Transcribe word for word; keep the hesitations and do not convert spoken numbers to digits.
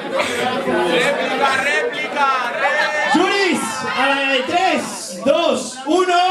Réplica, réplica, réplica. Juris, a la de tres, dos, uno.